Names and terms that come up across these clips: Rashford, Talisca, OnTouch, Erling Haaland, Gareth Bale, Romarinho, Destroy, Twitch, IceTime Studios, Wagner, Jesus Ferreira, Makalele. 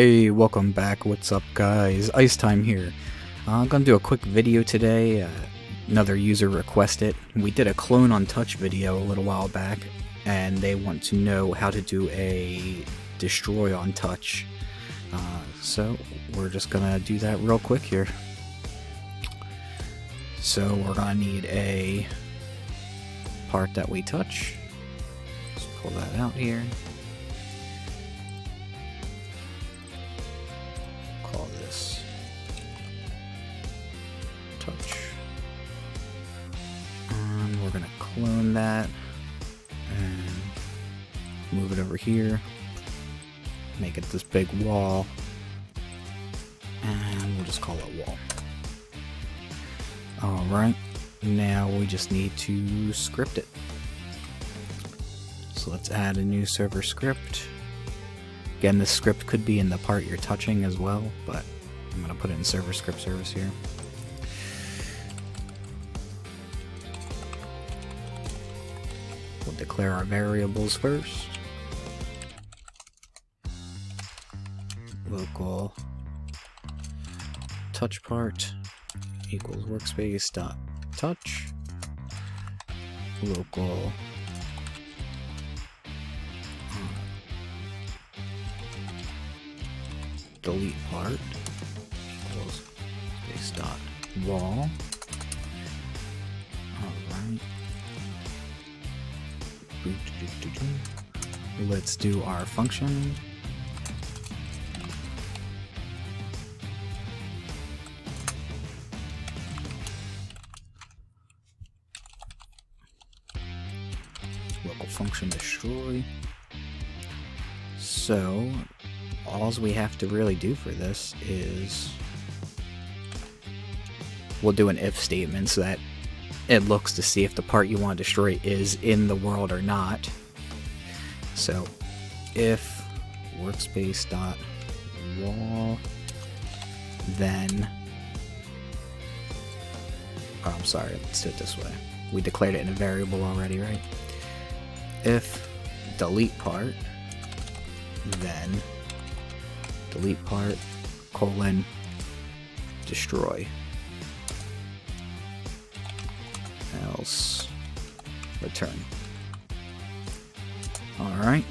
Hey, welcome back. What's up, guys? IceTime here. I'm gonna do a quick video today. Another user requested. We did a clone on touch video a little while back, and they want to know how to do a destroy on touch. So we're just gonna do that real quick here. So we're gonna need a part that we touch. Let's pull that out here. Touch. And we're going to clone that and move it over here. Make it this big wall. And we'll just call it wall. Alright, now we just need to script it. So let's add a new server script. Again, this script could be in the part you're touching as well, but I'm going to put it in server script service here. We'll declare our variables first. Local touch part equals workspace dot touch. Local delete part equals space dot wall. Alright. Let's do our function. Local function destroy. So all we have to really do for this is we'll do an if statement so that it looks to see if the part you want to destroy is in the world or not. So if workspace.wall, then oh, I'm sorry, let's do it this way. We declared it in a variable already, right? If delete part, then delete part : destroy. Else return. Alright,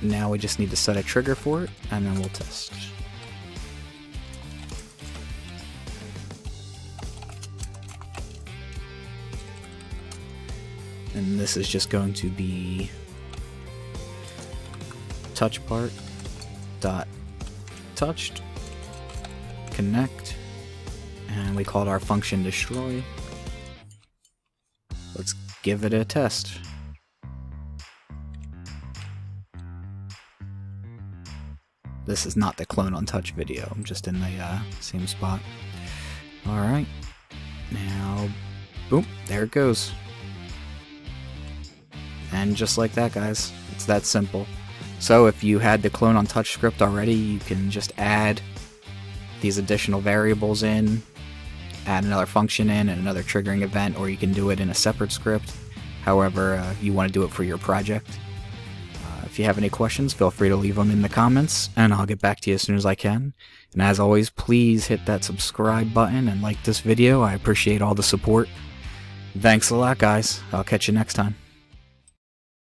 now we just need to set a trigger for it and then we'll test. And this is just going to be touch part dot touched connect, and we called our function destroy. Let's give it a test. This is not the clone on touch video. I'm just in the same spot. Alright. Now, boom, there it goes. And just like that, guys, it's that simple. So if you had the clone on touch script already, you can just add these additional variables in, add another function in and another triggering event, or you can do it in a separate script, however you want to do it for your project. If you have any questions, feel free to leave them in the comments and I'll get back to you as soon as I can. And as always, please hit that subscribe button and like this video. I appreciate all the support. Thanks a lot, guys. I'll catch you next time.